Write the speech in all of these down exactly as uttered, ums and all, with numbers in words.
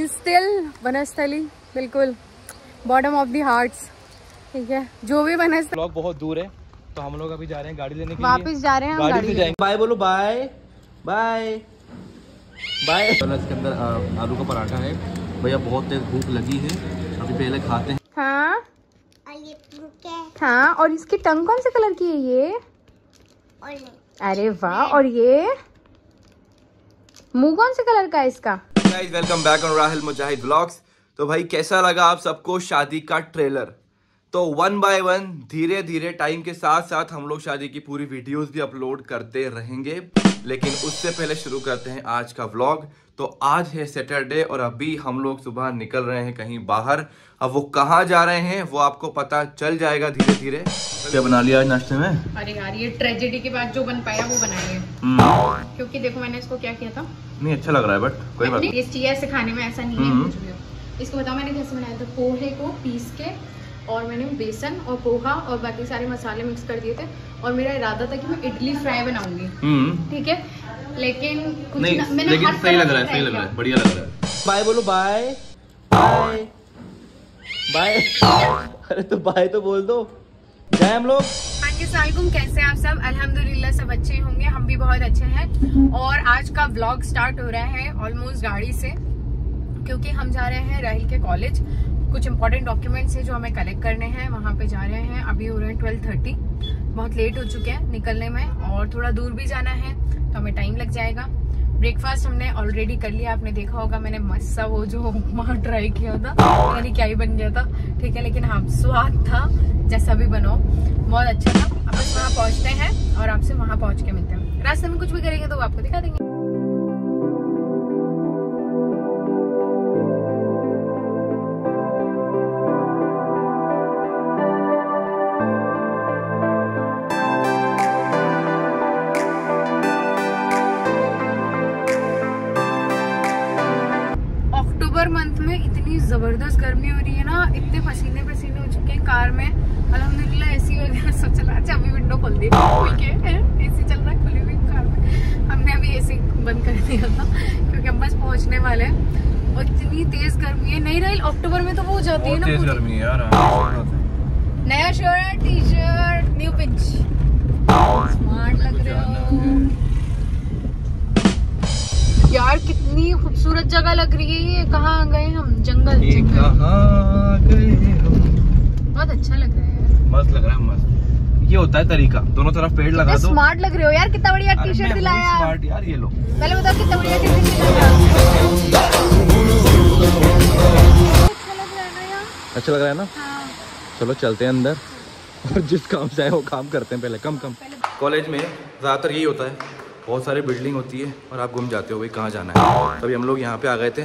Is still Banasthali, बिल्कुल bottom of the hearts. ठीक है, जो भी वनस्थली ब्लॉग बहुत दूर है तो हम लोग अभी जा रहे हैं गाड़ी लेने के लिए, वापस जा रहे हैं हम गाड़ी लेने। बाय बोलो, बाय बाय बाय। इसके अंदर आलू का पराठा है भैया, बहुत तेज भूख लगी है, अभी पहले खाते हैं। हाँ हाँ, और इसकी टंग कौन से कलर की है ये? अरे वाह, और ये मुंह कौन से कलर का है इसका? Guys welcome back on Rahil Mujahid vlogs. तो भाई कैसा लगा आप सबको शादी का ट्रेलर? तो वन बाय वन धीरे धीरे टाइम के साथ साथ हम लोग शादी की पूरी वीडियोस भी अपलोड करते रहेंगे, लेकिन उससे पहले शुरू करते हैं आज का व्लॉग। तो आज है सैटरडे और अभी हम लोग सुबह निकल रहे हैं कहीं बाहर। अब वो कहाँ जा रहे हैं वो आपको पता चल जाएगा धीरे धीरे। क्या बना लिया आज नाश्ते में? अरे यार ये ट्रेजेडी के बाद जो बन पाया वो बनाया, क्योंकि देखो मैंने इसको क्या किया था। नहीं अच्छा लग रहा है बट कोई बात नहीं, टेस्टी है, ऐसे खाने में ऐसा नहीं है कुछ भी। इसको बताओ मैंने कैसे बनाया था। पोहे को पीस के और मैंने बेसन और पोहा और बाकी सारे मसाले मिक्स कर दिए थे, और मेरा इरादा था कि मैं इडली फ्राई बनाऊंगी। ठीक है, लेकिन कुछ नहीं, न, मैंने लेकिन सही लग रहा है, सही लग रहा है, बढ़िया लग रहा है। बाय बोलो, बाय बाय बाय। अरे तो बाय तो बोल दो, जाए हम लोग। अस्सलामुअलैकुम, कैसे हैं आप सब? अल्हम्दुलिल्लाह सब अच्छे होंगे, हम भी बहुत अच्छे हैं। और आज का ब्लॉग स्टार्ट हो रहा है ऑलमोस्ट गाड़ी से, क्योंकि हम जा रहे हैं राहिल के कॉलेज। कुछ इंपॉर्टेंट डॉक्यूमेंट्स हैं जो हमें कलेक्ट करने हैं, वहाँ पे जा रहे हैं। अभी हो रहे हैं ट्वेल्व थर्टी, बहुत लेट हो चुके हैं निकलने में, और थोड़ा दूर भी जाना है तो हमें टाइम लग जाएगा। ब्रेकफास्ट हमने ऑलरेडी कर लिया, आपने देखा होगा मैंने मस्सा वो जो वहाँ ट्राई किया था, यानी क्या ही बन गया था। ठीक है, लेकिन हाँ स्वाद था, जैसा भी बनाओ बहुत अच्छा था। अब बस वहाँ पहुँचते हैं और आपसे वहाँ पहुँच के मिलते हैं। रास्ते में कुछ भी करेंगे तो आपको दिखा देंगे। जबरदस्त गर्मी हो रही है ना, इतने पसीने पसीने हो चुके हैं कार में। अल्हम्दुलिल्लाह एसी वगैरह सब चला। अच्छा अभी विंडो खोल दी, एसी चल रहा है खुली हुई कार में। हमने अभी एसी बंद कर दिया था क्योंकि हम बस पहुंचने वाले हैं, और इतनी तेज गर्मी है। नहीं रही अक्टूबर में तो वो हो जाती है ना तेज गर्मी यार। नया shirt, T shirt, new pinch, smart लग रहे हो यार। कितनी खूबसूरत जगह लग रही है ये। कहाँ गए हम? जंगल, जंगल। कहाँ गए हम? बहुत अच्छा लग रहा है, मस्त लग रहा है, मस्त। ये होता है तरीका, दोनों तरफ पेड़ लगा दो। स्मार्ट लग रहे हो यार, कितना बढ़िया टी शर्ट दिलाया स्मार्ट यार। ये लो पहले बताओ कितना बढ़िया टी शर्ट दिलाया। अच्छा लग रहा है ना? चलो चलते हैं अंदर, और जिस काम से आए वो काम करते हैं पहले। कम कम कॉलेज में ज्यादातर यही होता है, बहुत सारी बिल्डिंग होती है और आप घूम जाते हो भाई कहाँ जाना है। तभी हम लोग यहाँ पे आ गए थे।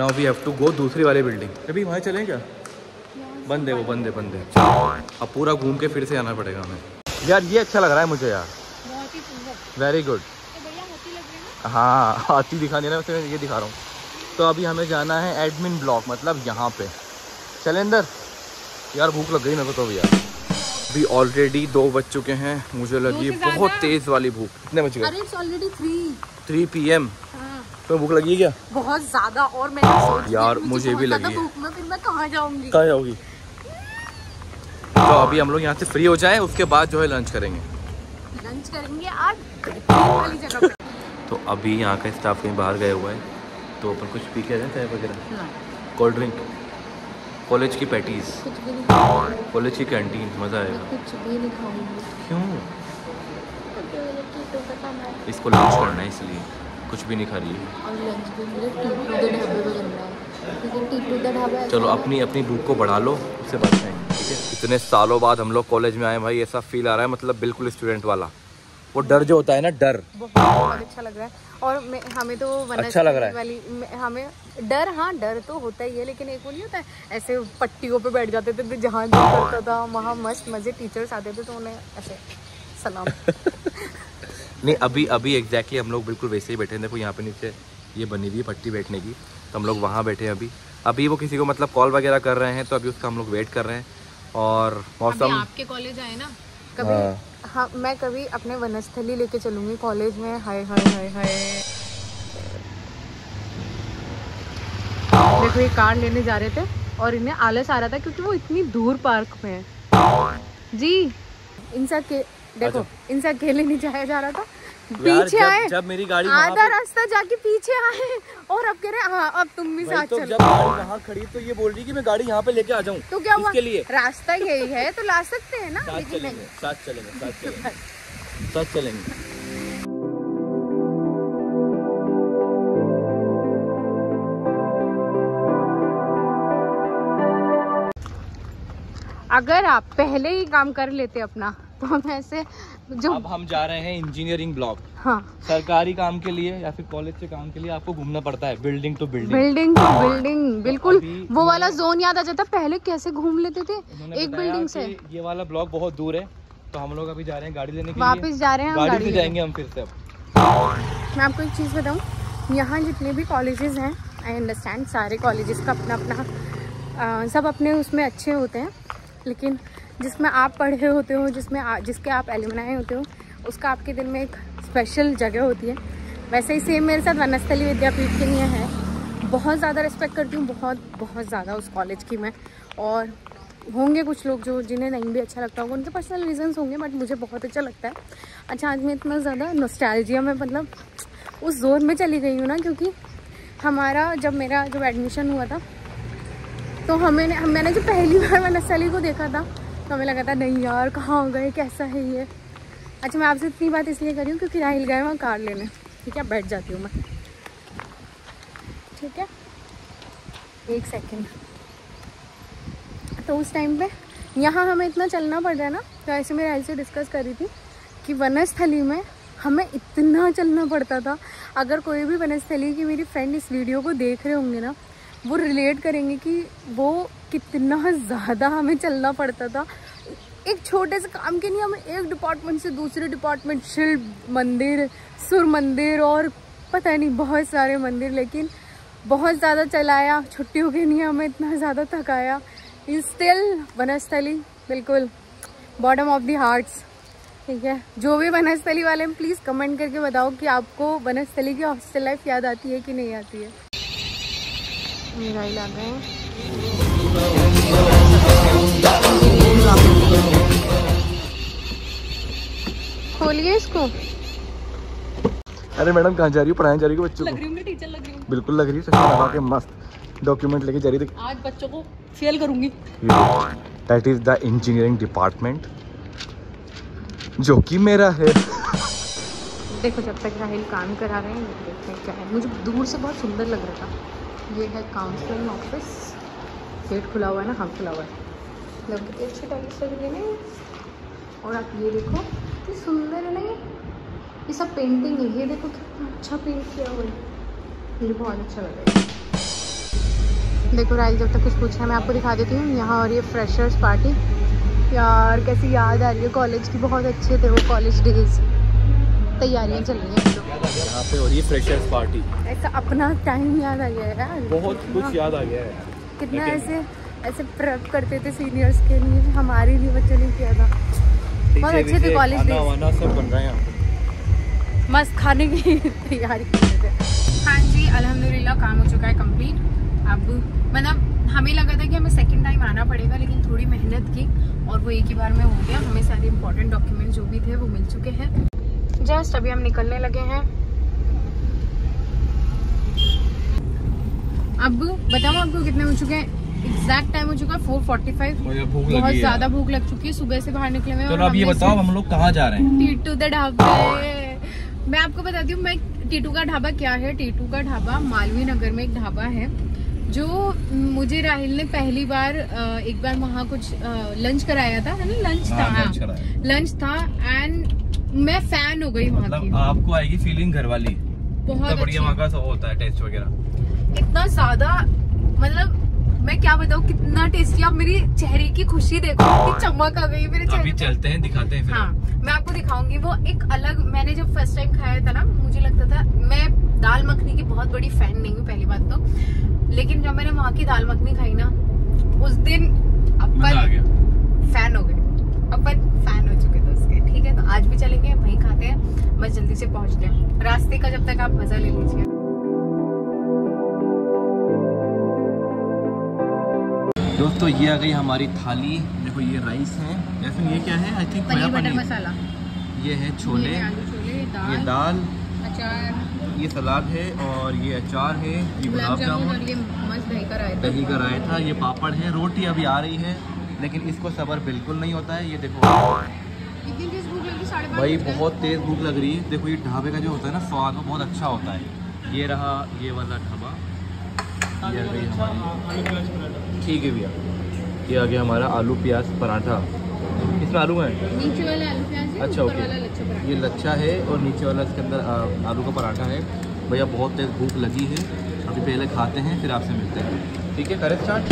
Now we have to go दूसरी वाली बिल्डिंग। अभी वहाँ चलें क्या? बंद है वो, बंद है, बंद है। अब पूरा घूम के फिर से आना पड़ेगा हमें यार। ये अच्छा लग रहा है मुझे यार, बहुत ही सुंदर, वेरी गुड। हाँ हाथी दिखा देना, वैसे मैं ये दिखा रहा हूँ। तो अभी हमें जाना है एडमिन ब्लॉक, मतलब यहाँ पे चले अंदर। यार भूख लग गई मेरे को तो यार। अभी ऑलरेडी दो बज चुके हैं, मुझे लगी बहुत तेज वाली भूख। कितने बज गए? अरे it's already three three PM. तो भूख लगी क्या? बहुत ज़्यादा। और मैंने सोचा यार मुझे भी लगी भूख में, फिर मैं कहाँ जाऊँगी? कहाँ जाऊँगी? तो अभी हम लोग यहाँ से फ्री हो जाए, उसके बाद जो है लंच करेंगे। लंच करेंगे आज वाली जगह पे। तो अभी यहाँ का स्टाफ कहीं बाहर गया हुआ है, तो अपन कुछ पी के जाए, चाय वगैरह, कोल्ड ड्रिंक, कॉलेज की पैटीज, कॉलेज की कैंटीन, मजा आएगा। कुछ भी नहीं खाऊंगी। क्यों? इसको लंच करना है इसलिए कुछ भी नहीं खा रही है। और लंच भी टीटू का ढाबा है, क्योंकि टीटू का ढाबा। चलो अपनी अपनी भूख को बढ़ा लो, उससे बात करेंगे। ठीक है, इतने सालों बाद हम लोग कॉलेज में आए भाई, ऐसा फील आ रहा है मतलब बिल्कुल स्टूडेंट वाला वो डर जो होता है ना, डर बहुत अच्छा लग रहा है। और हमें तो अच्छा लग रहा है वाली, हमें डर, हाँ डर तो होता ही है, लेकिन एक वो नहीं होता है ऐसे पट्टियों पे बैठ जाते थे तो जहाँ जो करता था वहाँ मस्त मजे। टीचर्स आते थे तो उन्हें ऐसे सलाम। नहीं अभी अभी एग्जैक्टली हम लोग बिल्कुल वैसे ही बैठे हैं। देखो यहाँ पे नीचे ये बनी हुई है पट्टी बैठने की, तो हम लोग वहाँ बैठे हैं। अभी अभी वो किसी को मतलब कॉल वगैरह कर रहे हैं, तो अभी उसका हम लोग वेट कर रहे हैं। और मौसम आपके कॉलेज आए ना कभी, हाँ मैं कभी अपने वनस्थली लेके चलूंगी कॉलेज में। हाय हाय हाय हाय अपने को ये कार लेने जा रहे थे और इन्हें आलस आ रहा था क्योंकि वो इतनी दूर पार्क में है। जी इनसे के देखो इनसे अकेले नहीं जाया जा रहा था, पीछे आए जब, जब मेरी गाड़ी आधा रास्ता जाके पीछे आए और अब कह रहे हाँ अब तुम भी साथ तो चलो। जब गाड़ी वहाँ खड़ी तो ये बोल रही कि मैं गाड़ी यहाँ पे लेके आ जाऊँ तो क्या हुआ, रास्ता यही है तो ला सकते हैं ना, साथ चलेंगे साथ चलेंगे साथ चलेंगे साथ चलेंगे। अगर आप पहले ही काम कर लेते अपना तो हम ऐसे जो अब हम जा रहे हैं इंजीनियरिंग ब्लॉक। हाँ सरकारी काम के लिए या फिर कॉलेज के काम के लिए आपको घूमना पड़ता है building to building building to building, बिल्कुल वो वाला जोन याद आ जाता है पहले कैसे घूम लेते थे एक बिल्डिंग से। ये वाला ब्लॉक बहुत दूर है तो हम लोग अभी जा रहे हैं गाड़ी लेने के लिए, वापस जा रहे हैं गाड़ी से जाएंगे हम फिर से। मैं आपको एक चीज़ बताऊँ, यहाँ जितने भी कॉलेजेस हैं आई अंडरस्टैंड सारे कॉलेजेस का अपना अपना सब अपने उसमें अच्छे होते हैं, लेकिन जिसमें आप पढ़े होते हो जिसमें आ, जिसके आप एलुमनाई होते हो उसका आपके दिल में एक स्पेशल जगह होती है। वैसे ही सेम मेरे साथ वनस्थली विद्यापीठ के लिए है, बहुत ज़्यादा रिस्पेक्ट करती हूँ बहुत बहुत ज़्यादा उस कॉलेज की मैं। और होंगे कुछ लोग जो जिन्हें नहीं भी अच्छा लगता होगा, उनके पर्सनल रीजंस होंगे, बट मुझे बहुत अच्छा लगता है। अच्छा आज मैं इतना ज़्यादा नॉस्टैल्जिया में मतलब उस जोर में चली गई हूँ ना, क्योंकि हमारा जब मेरा जब एडमिशन हुआ था तो हमें मैंने जो पहली बार वनस्थली को देखा था तो हमें लगा था नहीं यार कहाँ हो गए कैसा है ये। अच्छा मैं आपसे इतनी बात इसलिए कर रही हूँ क्योंकि राहिल गए वहाँ कार लेने, ठीक है बैठ जाती हूँ मैं, ठीक है एक सेकंड। तो उस टाइम पे यहाँ हमें इतना चलना पड़ रहा है ना, तो ऐसे मैं राहिल से डिस्कस कर रही थी कि वनस्थली में हमें इतना चलना पड़ता था। अगर कोई भी वनस्थली की मेरी फ्रेंड इस वीडियो को देख रहे होंगे ना वो रिलेट करेंगे कि वो कितना ज़्यादा हमें चलना पड़ता था एक छोटे से काम के लिए। हमें एक डिपार्टमेंट से दूसरे डिपार्टमेंट, शिल्प मंदिर, सुर मंदिर और पता नहीं बहुत सारे मंदिर, लेकिन बहुत ज़्यादा चलाया। छुट्टियों के लिए हमें इतना ज़्यादा थकाया। स्टिल वनस्थली बिल्कुल बॉटम ऑफ द हार्ट्स, ठीक है। जो भी वनस्थली वाले हैं प्लीज़ कमेंट करके बताओ कि आपको वनस्थली की हॉस्टल लाइफ याद आती है कि नहीं आती है। मेरा ही लग है खोलिए इसको। अरे मैडम कहाँ जा रही हो, पढ़ाने जा रही हो बच्चों को? लग रही हूँ टीचर लग रही हूँ, बिल्कुल लग रही है। चश्मा लगा के मस्त डॉक्यूमेंट लेके जा रही थी। आज बच्चों को फेल करूँगी। That is the engineering department जो कि मेरा है। देखो जब तक राहिल काम करा रहे हैं देखते हैं क्या है। मुझे दूर से बहुत सुंदर लग रहा था। ये है काउंसलिंग ऑफिस, गेट खुला हुआ है ना, हाँ खुला हुआ है। लग एक छोटा टाइम और आप ये देखो कितनी सुंदर है ना ये ये सब पेंटिंग है। ये देखो कितना अच्छा पेंट किया हुआ है, मुझे बहुत अच्छा लग रहा है। देखो राइल जब तक कुछ पूछा मैं आपको दिखा देती हूँ यहाँ। और ये फ्रेशर्स पार्टी यार कैसी याद आ रही है कॉलेज की, बहुत अच्छे थे वो कॉलेज डेज। तैयारियाँ चल रही हैं यहाँ पे और ये फ्रेशर्स पार्टी। ऐसा अपना टाइम याद आ गया है यार, बहुत कुछ याद आ गया है। कितना ऐसे ऐसे प्रेप करते थे सीनियर्स के लिए, हमारे लिए बच्चों ने किया था। बहुत अच्छे थे कॉलेज डेज, खाना सब बन रहा है यहाँ पे, मस्त खाने की तैयारी कर रहे थे। हाँ जी अल्हम्दुलिल्लाह काम हो चुका है कम्प्लीट। अब मतलब हमें लगा था कि हमें सेकेंड टाइम आना पड़ेगा, लेकिन थोड़ी मेहनत की और वो एक ही बार में हो गया। हमें सारे इम्पोर्टेंट डॉक्यूमेंट जो भी थे वो मिल चुके हैं। जस्ट अभी हम निकलने लगे हैं। अब बताओ आपको कितने हो चुके हैं, एग्जैक्ट टाइम हो चुका है फोर फोर्टी फाइव। बहुत ज्यादा भूख लग चुकी है, सुबह से बाहर निकले हुए। तो अब ये बताओ हम लोग कहाँ जा रहे हैं? टीटू द ढाबा। मैं आपको बताती हूँ मैं टीटू का ढाबा क्या है। टीटू का ढाबा मालवीय नगर में एक ढाबा है, जो मुझे राहिल ने पहली बार एक बार वहाँ कुछ लंच कराया था, है ना लंच था लंच था एंड मैं फैन हो गई वहाँ की। मतलब आपको आएगी फीलिंग घर वाली, बहुत बढ़िया वहाँ का सब होता है टेस्ट वगैरह। इतना ज्यादा मतलब मैं क्या बताऊँ कितना टेस्टी। आप मेरी चेहरे की खुशी देखो कि चमक आ गई मेरे चेहरे। अभी चलते हैं दिखाते हैं फिर। हाँ मैं आपको दिखाऊंगी वो एक अलग। मैंने जब फर्स्ट टाइम खाया था ना मुझे लगता था, मैं दाल मखनी की बहुत बड़ी फैन नहीं हूँ पहली बात तो, लेकिन जब मैंने वहाँ की दाल मखनी खाई ना उस दिन अपन फैन हो गए, अपन फैन हो चुके। ठीक है तो आज भी चलेंगे वहीं खाते हैं, बस जल्दी से पहुंचते हैं। रास्ते का जब तक आप मजा ले लीजिए। दोस्तों ये आ गई हमारी थाली। देखो ये राइस है, ये क्या है? I think paneer butter masala, ये है छोले, ये, छोले, दाल, ये दाल, अचार, ये सलाद है और ये अचार है, ये गुलाब जामुन, ये मस्त दही का रायता, ये पापड़ है, रोटी अभी आ रही है लेकिन इसको सबर बिल्कुल नहीं होता है। ये देखो भाई बहुत तेज़ भूख लग रही है। देखो ये ढाबे का जो होता है ना स्वाद, वो बहुत अच्छा होता है। ये रहा ये वाला ढाबा, ये आ गई हमारी, ठीक है भैया, ये आ गया हमारा आलू प्याज पराठा। इसमें आलू है, नीचे वाला आलू प्याज है, अच्छा ओके, ये लच्छा है और नीचे वाला इसके अंदर आलू का पराठा है। भैया बहुत तेज भूख लगी है, अभी पहले खाते हैं फिर आपसे मिलते हैं, ठीक है? करें स्टार्ट।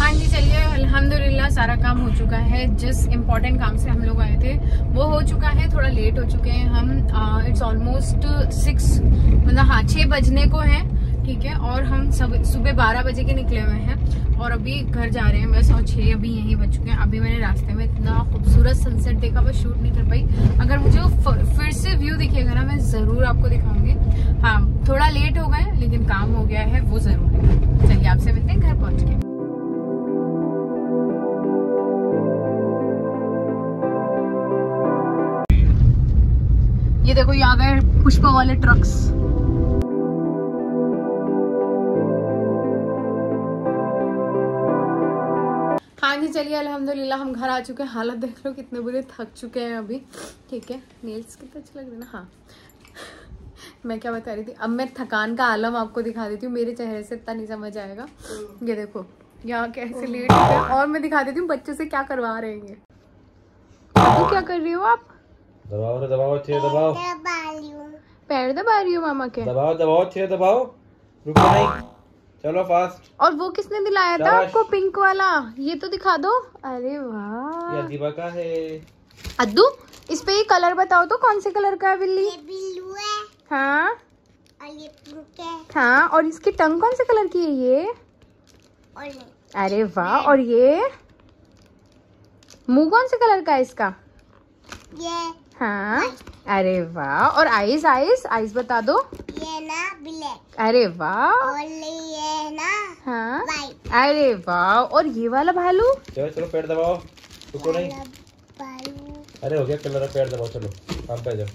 हाँ जी चलिए, अल्हम्दुलिल्लाह सारा काम हो चुका है। जिस इम्पोर्टेंट काम से हम लोग आए थे वो हो चुका है, थोड़ा लेट हो चुके हैं हम। इट्स ऑलमोस्ट सिक्स, मतलब हाँ छः बजने को है, ठीक है? और हम सब सुबह बारह बजे के निकले हुए हैं और अभी घर जा रहे हैं बस, और छः अभी यहीं बज चुके हैं। अभी मैंने रास्ते में इतना खूबसूरत सनसेट देखा, बस शूट नहीं कर पाई। अगर मुझे फिर से व्यू दिखेगा ना, मैं ज़रूर आपको दिखाऊंगी। हाँ थोड़ा लेट हो गए लेकिन काम हो गया है वो ज़रूर है। चलिए आपसे मिलते हैं घर पहुँच के। ये देखो ये आ गए पुष्पा वाले ट्रक्स। चलिए अल्हम्दुलिल्लाह हम घर आ चुके हैं। हालत देख लो कितने बुरे, थक चुके हैं अभी, ठीक है? नेल्स कितने अच्छे लग रहे हैं ना। हाँ मैं क्या बता रही थी, अब मैं थकान का आलम आपको दिखा देती हूँ। मेरे चेहरे से इतना नहीं समझ आएगा। ये देखो यहाँ कैसे लेट हो गए, और मैं दिखा देती हूँ बच्चों से क्या करवा रहे हैं। तो क्या कर रही हो आप? दबाओ दबाओ दबाओ, पैर दबा रही हो मामा के, दबाओ दबाओ दबाओ, रुको नहीं, चलो फास्ट। और वो किसने दिलाया था आपको पिंक वाला? ये तो दिखा दो। अरे वाह, ये दीपा का है। अद्दू इस पे ये कलर बताओ तो, कौन से कलर का है बिल्ली? ये ब्लू है। हाँ और ये पिंक है। हाँ और इसकी टंग कौन से कलर की है? ये ऑरेंज। अरे वाह, और ये मुंह कौन से कलर का है इसका? ये। हाँ अरे वाह, और आइज आइज आइज बता दो। ये ना ब्लैक। अरे वाह, और ये ना हाँ वाइट। अरे वाह, और ये वाला भालू। चलो चलो पैर दबाओ, रुको नहीं। अरे हो गया कलर, पैर दबाओ, चलो आप पे जाओ।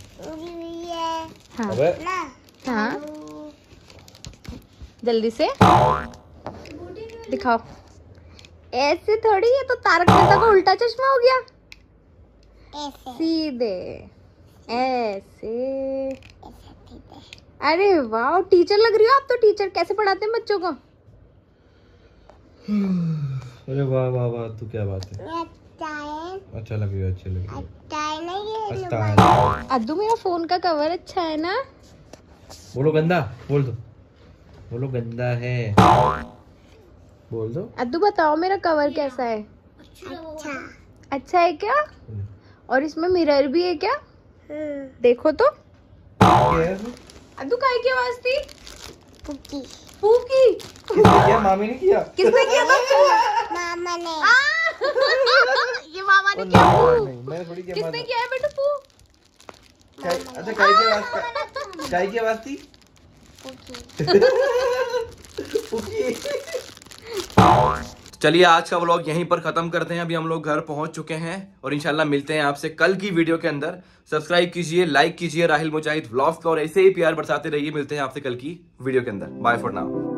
हाँ अबे ना हाँ जल्दी से दिखाओ। ऐसे थोड़ी, ये तो तारक मेहता का उल्टा चश्मा हो गया। सीधे ऐसे, अरे वाह टीचर लग रही हो आप तो। टीचर कैसे पढ़ाते हैं बच्चों को? अरे वाह वाह वाह, तू क्या बात है, अच्छा लग रही हो, अच्छे लग रही हो। अद्दू मेरा फोन का कवर अच्छा है ना? बोलो गंदा, बोल दो, बोलो गंदा है, बोल दो। अद्दू बताओ मेरा कवर कैसा है? अच्छा, अच्छा है क्या? और इसमें मिरर भी है क्या? देखो तो। अद्दू काय की आवाज थी? फूकी। फूकी। किया मामी ने किया? किसने किया था? मामा ने। ये मामा ने किया फू। मैंने थोड़ी किया। किसने किया है बेटा फू? अच्छा काय की आवाज, काय की आवाज थी? फूकी। फूकी। चलिए आज का व्लॉग यहीं पर ख़त्म करते हैं। अभी हम लोग घर पहुंच चुके हैं और इंशाल्लाह मिलते हैं आपसे कल की वीडियो के अंदर। सब्सक्राइब कीजिए, लाइक कीजिए राहिल मुजाहिद व्लॉग्स का, और ऐसे ही प्यार बरसाते रहिए। मिलते हैं आपसे कल की वीडियो के अंदर। Bye for now.